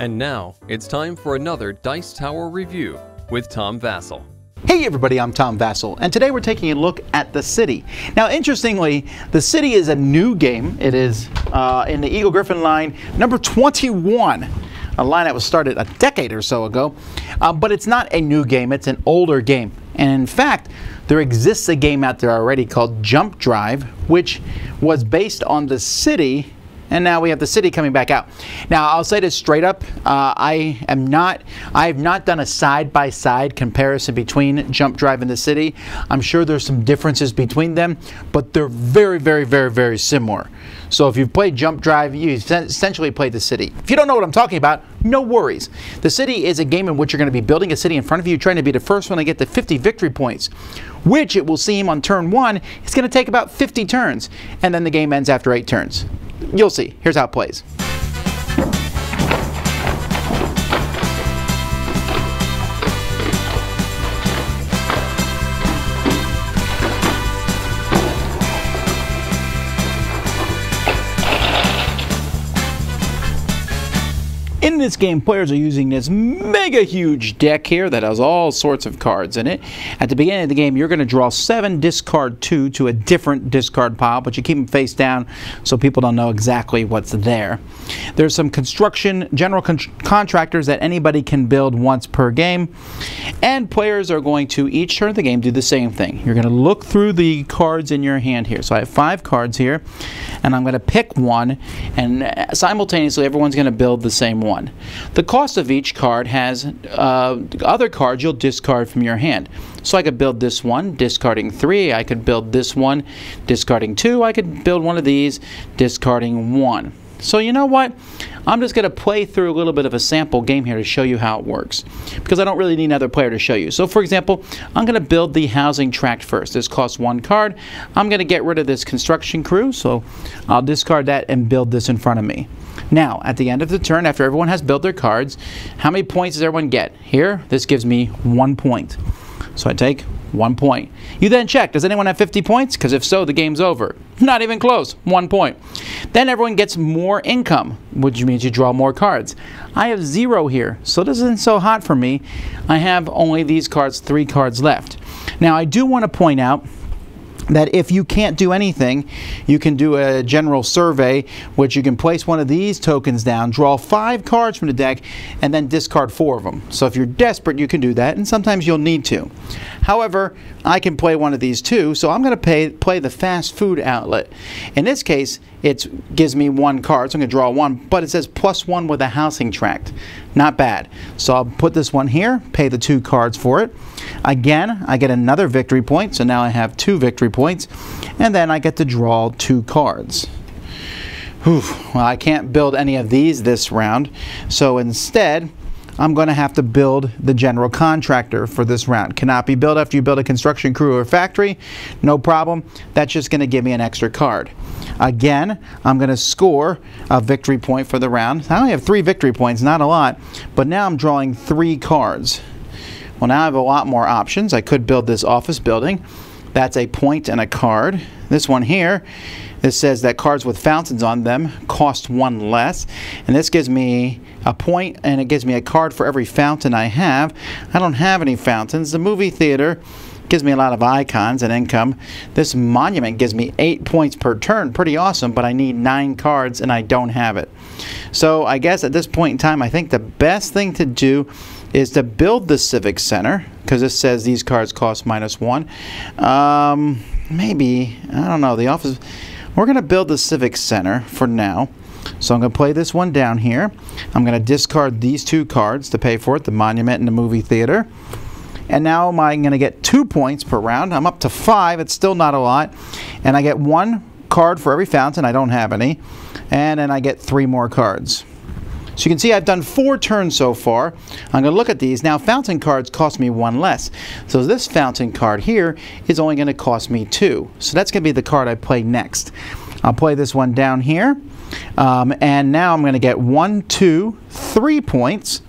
And now, it's time for another Dice Tower Review with Tom Vasel. Hey everybody, I'm Tom Vasel, and today we're taking a look at The City. Now interestingly, The City is a new game. It is in the Eagle Griffin line, number 21. A line that was started a decade or so ago, but it's not a new game, it's an older game. And in fact, there exists a game out there already called Jump Drive, which was based on The City, and now we have The City coming back out. Now, I'll say this straight up, I have not done a side-by-side comparison between Jump Drive and The City. I'm sure there's some differences between them, but they're very, very, very, very similar. So if you've played Jump Drive, you essentially played The City. If you don't know what I'm talking about, no worries. The City is a game in which you're going to be building a city in front of you, trying to be the first one to get the 50 victory points, which it will seem on turn one, it's going to take about 50 turns, and then the game ends after 8 turns. You'll see. Here's how it plays. In this game, players are using this mega huge deck here that has all sorts of cards in it. At the beginning of the game, you're going to draw 7, discard 2 to a different discard pile, but you keep them face down so people don't know exactly what's there. There's some construction, general contractors that anybody can build once per game, and players are going to, each turn of the game, do the same thing. You're going to look through the cards in your hand here. So I have 5 cards here, and I'm going to pick one, and simultaneously everyone's going to build the same one. The cost of each card has other cards you'll discard from your hand. So I could build this one, discarding 3. I could build this one, discarding 2. I could build one of these, discarding 1. So you know what? I'm just going to play through a little bit of a sample game here to show you how it works, because I don't really need another player to show you. So for example, I'm going to build the housing tract first. This costs 1 card. I'm going to get rid of this construction crew, so I'll discard that and build this in front of me. Now, at the end of the turn, after everyone has built their cards, how many points does everyone get? Here, this gives me 1 point. So I take 1 point. You then check, does anyone have 50 points? Because if so, the game's over. Not even close, 1 point. Then everyone gets more income, which means you draw more cards. I have 0 here, so this isn't so hot for me. I have only these cards, 3 cards left. Now, I do want to point out that if you can't do anything, you can do a general survey, which you can place one of these tokens down, draw 5 cards from the deck, and then discard 4 of them. So if you're desperate, you can do that, and sometimes you'll need to. However, I can play one of these too, so I'm going to play the fast food outlet. In this case, it gives me 1 card, so I'm going to draw 1, but it says +1 with a housing tract. Not bad. So I'll put this one here, pay the 2 cards for it. Again, I get another victory point, so now I have 2 victory points, and then I get to draw 2 cards. Whew. Well, I can't build any of these this round, so instead I'm going to have to build the general contractor for this round. Cannot be built after you build a construction crew or factory. No problem. That's just going to give me an extra card. Again, I'm going to score a victory point for the round. I only have 3 victory points, not a lot, but now I'm drawing 3 cards. Well, now I have a lot more options. I could build this office building. That's a point and a card. This one here, this says that cards with fountains on them cost 1 less. And this gives me a point, and it gives me a card for every fountain I have. I don't have any fountains. The movie theater gives me a lot of icons and income. This monument gives me 8 points per turn. Pretty awesome, but I need 9 cards, and I don't have it. So I guess at this point in time, I think the best thing to do is to build the Civic Center, because this says these cards cost -1. Maybe, I don't know, the office. We're going to build the Civic Center for now. So I'm going to play this one down here. I'm going to discard these 2 cards to pay for it, the monument and the movie theater. And now I'm going to get 2 points per round. I'm up to 5. It's still not a lot. And I get 1 card for every fountain. I don't have any. And then I get 3 more cards. So you can see I've done 4 turns so far. I'm going to look at these. Now, fountain cards cost me 1 less. So this fountain card here is only going to cost me 2. So that's going to be the card I play next. I'll play this one down here. And now I'm going to get 1, 2, 3 points.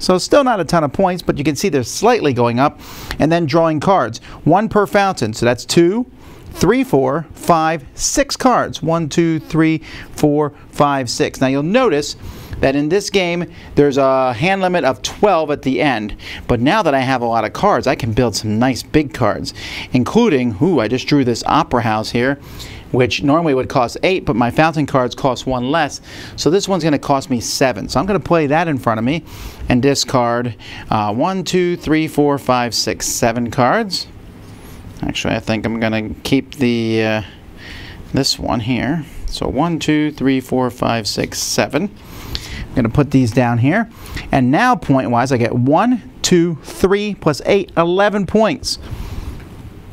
So still not a ton of points, but you can see they're slightly going up. And then drawing cards. 1 per fountain. So that's 2, 3, 4, 5, 6 cards. 1, 2, 3, 4, 5, 6. Now you'll notice that in this game there's a hand limit of 12 at the end. But now that I have a lot of cards, I can build some nice big cards, including, ooh, I just drew this opera house here, which normally would cost 8, but my fountain cards cost 1 less, so this one's going to cost me 7. So I'm going to play that in front of me and discard 1, 2, 3, 4, 5, 6, 7 cards. Actually, I think I'm going to keep the this one here. So 1, 2, 3, 4, 5, 6, 7. I'm going to put these down here. And now, point-wise, I get 1, 2, 3, plus 8, 11 points.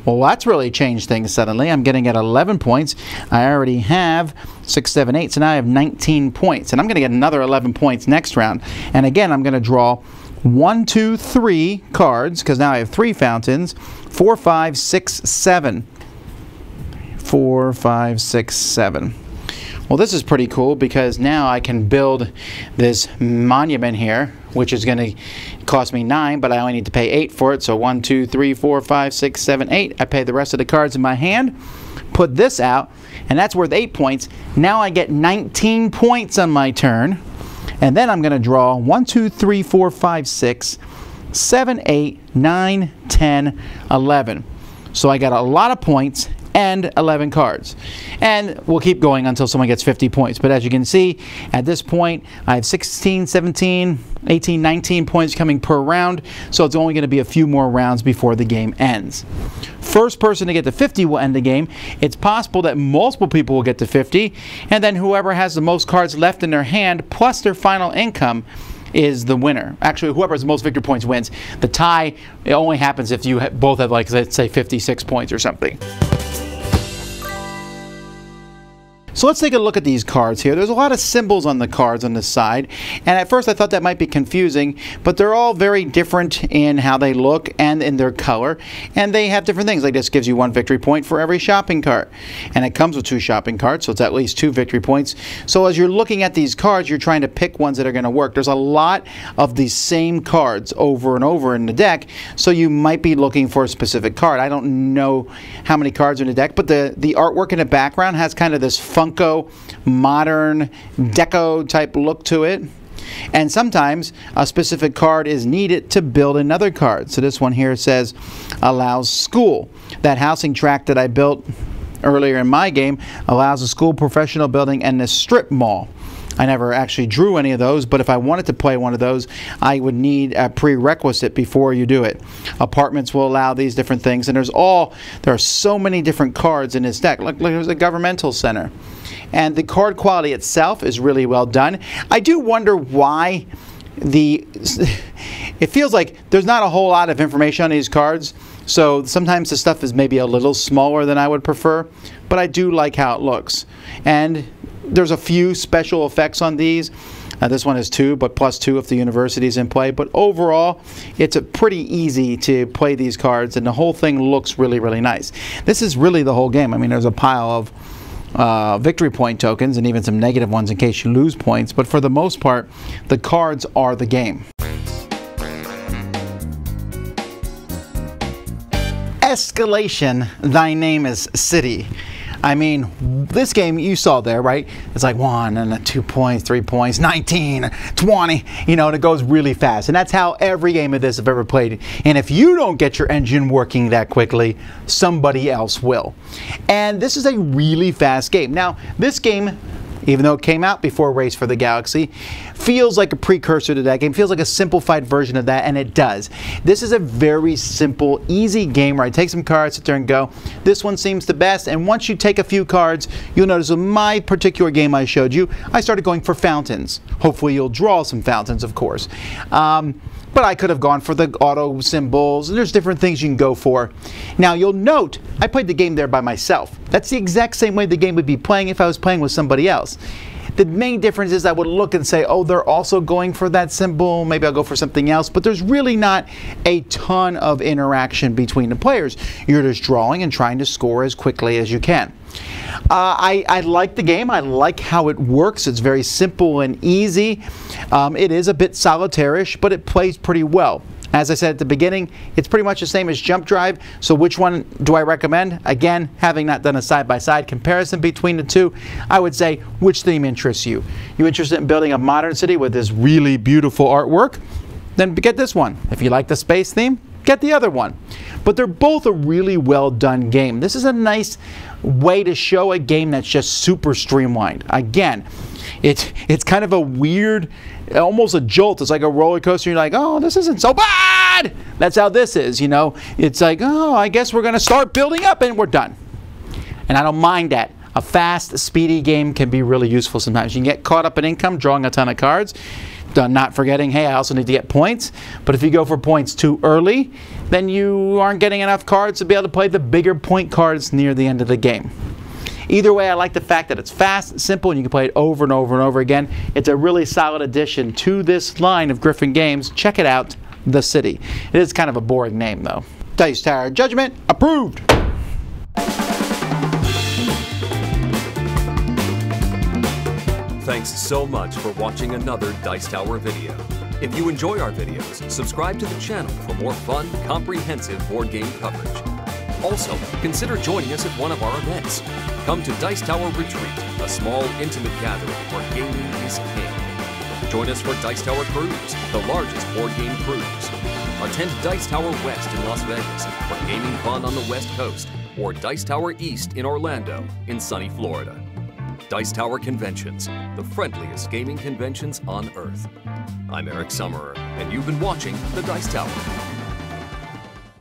Well, that's really changed things suddenly. I'm getting at 11 points. I already have 6, 7, 8, so now I have 19 points. And I'm going to get another 11 points next round. And again, I'm going to draw 1, 2, 3 cards, because now I have 3 fountains, 4, 5, 6, 7. 4, 5, 6, 7. Well, this is pretty cool because now I can build this monument here, which is going to cost me 9, but I only need to pay 8 for it. So 1, 2, 3, 4, 5, 6, 7, 8. I pay the rest of the cards in my hand, put this out, and that's worth 8 points. Now I get 19 points on my turn, and then I'm going to draw 1, 2, 3, 4, 5, 6, 7, 8, 9, 10, 11. So I got a lot of points and 11 cards. And we'll keep going until someone gets 50 points. But as you can see, at this point, I have 16, 17, 18, 19 points coming per round. So it's only going to be a few more rounds before the game ends. First person to get to 50 will end the game. It's possible that multiple people will get to 50. And then whoever has the most cards left in their hand, plus their final income, is the winner. Actually, whoever has the most victory points wins. The tie, it only happens if you both have, like, let's say 56 points or something. So let's take a look at these cards here. There's a lot of symbols on the cards on this side, and at first I thought that might be confusing, but they're all very different in how they look and in their color, and they have different things. Like this gives you 1 victory point for every shopping cart, and it comes with 2 shopping carts, so it's at least 2 victory points. So as you're looking at these cards, you're trying to pick ones that are going to work. There's a lot of these same cards over and over in the deck, so you might be looking for a specific card. I don't know how many cards are in the deck, but the artwork in the background has kind of this fun modern deco type look to it, and sometimes a specific card is needed to build another card. So this one here says allows school. That housing tract that I built earlier in my game allows a school, professional building, and a strip mall. I never actually drew any of those, but if I wanted to play one of those, I would need a prerequisite before you do it. Apartments will allow these different things, and there are so many different cards in this deck. Look, there's a governmental center. And the card quality itself is really well done. I do wonder why it feels like there's not a whole lot of information on these cards, so sometimes the stuff is maybe a little smaller than I would prefer, but I do like how it looks. And there's a few special effects on these. This one is 2, but plus 2 if the university is in play. But overall, it's pretty easy to play these cards, and the whole thing looks really, really nice. This is really the whole game. I mean, there's a pile of victory point tokens and even some negative ones in case you lose points. But for the most part, the cards are the game. Escalation, thy name is City. I mean, this game you saw there, right? It's like 1 and 2 points, 3 points, 19, 20, you know, and it goes really fast. And that's how every game of this I've ever played. And if you don't get your engine working that quickly, somebody else will. And this is a really fast game. Now, this game, even though it came out before Race for the Galaxy, feels like a precursor to that game, feels like a simplified version of that, and it does. This is a very simple, easy game where I take some cards, sit there and go, this one seems the best, and once you take a few cards, you'll notice in my particular game I showed you, I started going for fountains. Hopefully you'll draw some fountains, of course. But I could have gone for the auto symbols, and there's different things you can go for. Now you'll note, I played the game there by myself. That's the exact same way the game would be playing if I was playing with somebody else. The main difference is I would look and say, oh, they're also going for that symbol, maybe I'll go for something else, but there's really not a ton of interaction between the players. You're just drawing and trying to score as quickly as you can. I like the game. I like how it works. It's very simple and easy. It is a bit solitaire-ish, but it plays pretty well. As I said at the beginning, it's pretty much the same as Jump Drive, so which one do I recommend? Again, having not done a side-by-side comparison between the two, I would say which theme interests you. You're interested in building a modern city with this really beautiful artwork? Then get this one. If you like the space theme, get the other one. But they're both a really well done game. This is a nice way to show a game that's just super streamlined. Again, it's kind of a weird, almost a jolt. It's like a roller coaster. You're like, oh, this isn't so bad. That's how this is, you know. It's like, oh, I guess we're going to start building up and we're done. And I don't mind that. A fast, speedy game can be really useful sometimes. You can get caught up in income, drawing a ton of cards. Not forgetting, hey, I also need to get points. But if you go for points too early, then you aren't getting enough cards to be able to play the bigger point cards near the end of the game. Either way, I like the fact that it's fast, simple, and you can play it over and over and over again. It's a really solid addition to this line of Griffin games. Check it out, The City. It is kind of a boring name, though. Dice Tower Judgment approved! Thanks so much for watching another Dice Tower video. If you enjoy our videos, subscribe to the channel for more fun, comprehensive board game coverage. Also, consider joining us at one of our events. Come to Dice Tower Retreat, a small, intimate gathering where gaming is king. Join us for Dice Tower Cruise, the largest board game cruise. Attend Dice Tower West in Las Vegas for gaming fun on the West Coast, or Dice Tower East in Orlando in sunny Florida. Dice Tower Conventions, the friendliest gaming conventions on earth. I'm Eric Sommerer, and you've been watching The Dice Tower.